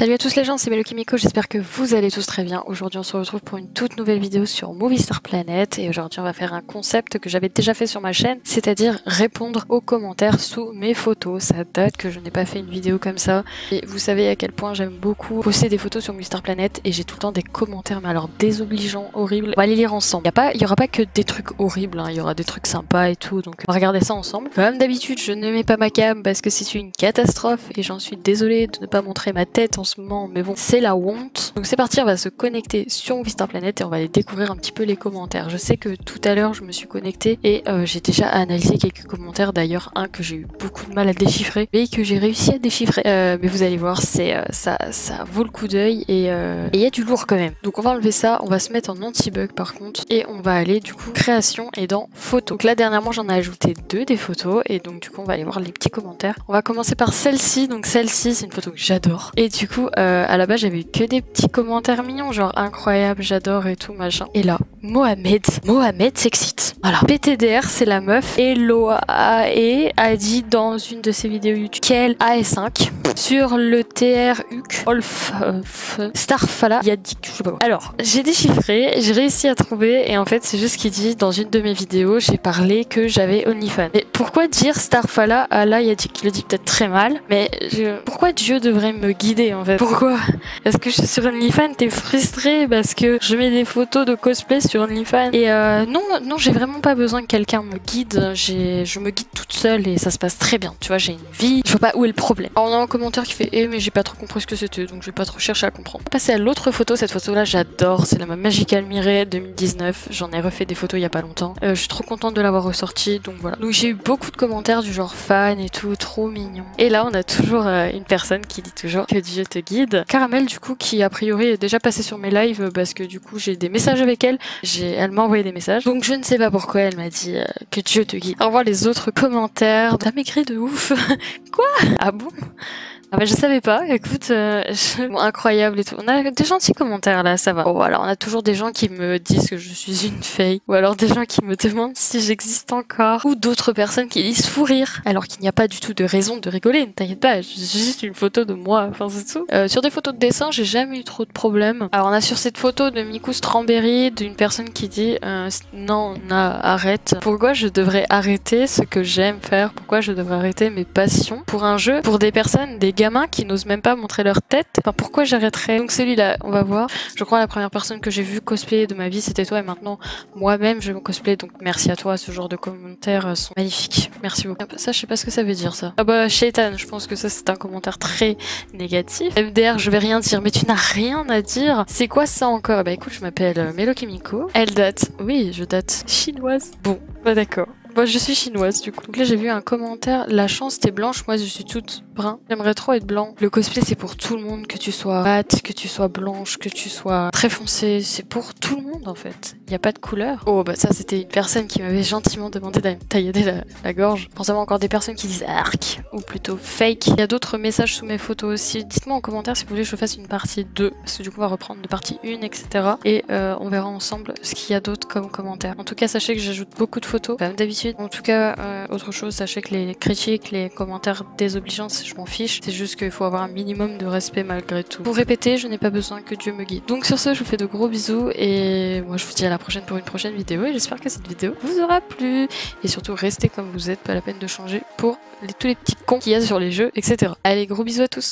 Salut à tous les gens, c'est Melokimiko, j'espère que vous allez tous très bien. Aujourd'hui on se retrouve pour une toute nouvelle vidéo sur MoviestarPlanet et aujourd'hui on va faire un concept que j'avais déjà fait sur ma chaîne, c'est-à-dire répondre aux commentaires sous mes photos. Ça date que je n'ai pas fait une vidéo comme ça et vous savez à quel point j'aime beaucoup poster des photos sur MoviestarPlanet et j'ai tout le temps des commentaires mais alors désobligeants, horribles. On va les lire ensemble. Il n'y aura pas que des trucs horribles, hein. Il y aura des trucs sympas et tout, donc on va regarder ça ensemble. Comme d'habitude je ne mets pas ma cam parce que c'est une catastrophe et j'en suis désolée de ne pas montrer ma tête en ce moment, mais bon, c'est la honte. Donc c'est parti, on va se connecter sur MoviestarPlanet et on va aller découvrir un petit peu les commentaires. Je sais que tout à l'heure, je me suis connectée et j'ai déjà analysé quelques commentaires, d'ailleurs un que j'ai eu beaucoup de mal à déchiffrer, mais que j'ai réussi à déchiffrer. Mais vous allez voir, c'est ça vaut le coup d'œil et il y a du lourd quand même. Donc on va enlever ça, on va se mettre en anti-bug par contre et on va aller du coup création et dans photos. Donc là, dernièrement, j'en ai ajouté deux des photos et donc du coup, on va aller voir les petits commentaires. On va commencer par celle-ci. Donc celle-ci, c'est une photo que j'adore et du coup, à la base, j'avais eu que des petits commentaires mignons, genre incroyable, j'adore et tout, machin. Et là, Mohamed s'excite. Voilà. PTDR, c'est la meuf. Et Loae a dit dans une de ses vidéos YouTube qu'elle AS5 sur le TRUC Olf Starfala. Il y a dit que je sais pas quoi. Alors, j'ai déchiffré, j'ai réussi à trouver, et en fait, c'est juste qu'il dit dans une de mes vidéos, j'ai parlé que j'avais OnlyFans. Mais pourquoi dire Starfala à la Yadik? Il le dit peut-être très mal, mais pourquoi Dieu devrait me guider en fait? Pourquoi est-ce que je suis sur OnlyFans? T'es frustré parce que je mets des photos de cosplay sur OnlyFans et non, j'ai vraiment pas besoin que quelqu'un me guide. Je me guide toute seule et ça se passe très bien. Tu vois, j'ai une vie. Je vois pas où est le problème. Alors, on a un commentaire qui fait « Eh, mais j'ai pas trop compris ce que c'était, donc je vais pas trop chercher à comprendre. » On va passer à l'autre photo. Cette photo-là, j'adore. C'est la Magical Almirée 2019. J'en ai refait des photos il y a pas longtemps. Je suis trop contente de l'avoir ressortie, donc voilà. Donc j'ai eu beaucoup de commentaires du genre fan et tout, trop mignon. Et là, on a toujours une personne qui dit toujours que Dieu te guide. Caramel, du coup, qui a priori est déjà passée sur mes lives parce que du coup j'ai des messages avec elle. Elle m'a envoyé des messages. Donc je ne sais pas pourquoi elle m'a dit que Dieu te guide. Au revoir les autres commentaires. T'as maigri de ouf. Quoi? Ah bon? Ah bah je savais pas, écoute, bon, incroyable et tout. On a des gentils commentaires là, ça va. Bon alors on a toujours des gens qui me disent que je suis une fée, ou alors des gens qui me demandent si j'existe encore, ou d'autres personnes qui disent fou rire, alors qu'il n'y a pas du tout de raison de rigoler, ne t'inquiète pas, c'est juste une photo de moi, enfin c'est tout. Sur des photos de dessin, j'ai jamais eu trop de problèmes. Alors on a sur cette photo de Miku Strawberry, d'une personne qui dit non, arrête. Pourquoi je devrais arrêter ce que j'aime faire? Pourquoi je devrais arrêter mes passions pour un jeu, pour des personnes, des gamins qui n'osent même pas montrer leur tête. Enfin, pourquoi j'arrêterais? Donc celui-là, on va voir. Je crois la première personne que j'ai vue cosplayer de ma vie, c'était toi. Et maintenant, moi-même, je me cosplay. Donc merci à toi. Ce genre de commentaires sont magnifiques. Merci beaucoup. Ça, je sais pas ce que ça veut dire, ça. Ah bah, Shaitan, je pense que ça, c'est un commentaire très négatif. MDR, je vais rien dire. Mais tu n'as rien à dire. C'est quoi ça encore? Bah écoute, je m'appelle Melokimiko. Elle date. Oui, je date. Chinoise. Bon, bah d'accord. Moi, je suis chinoise du coup. Donc là j'ai vu un commentaire, la chance t'es blanche, moi je suis toute brun. J'aimerais trop être blanc. Le cosplay c'est pour tout le monde, que tu sois mate, que tu sois blanche, que tu sois très foncée, c'est pour tout le monde en fait. Il n'y a pas de couleur. Oh bah ça c'était une personne qui m'avait gentiment demandé d'aller me tailler la gorge. Forcément encore des personnes qui disent arc ou plutôt fake. Il y a d'autres messages sous mes photos aussi. Dites-moi en commentaire si vous voulez que je fasse une partie 2, parce que du coup on va reprendre de partie 1 etc. Et on verra ensemble ce qu'il y a d'autre comme commentaire. En tout cas sachez que j'ajoute beaucoup de photos, comme d'habitude. En tout cas, autre chose, sachez que les critiques, les commentaires désobligeants, je m'en fiche. C'est juste qu'il faut avoir un minimum de respect malgré tout. Pour répéter, je n'ai pas besoin que Dieu me guide. Donc sur ce, je vous fais de gros bisous et moi je vous dis à la prochaine pour une prochaine vidéo et j'espère que cette vidéo vous aura plu. Et surtout, restez comme vous êtes, pas la peine de changer pour tous les petits cons qu'il y a sur les jeux, etc. Allez, gros bisous à tous.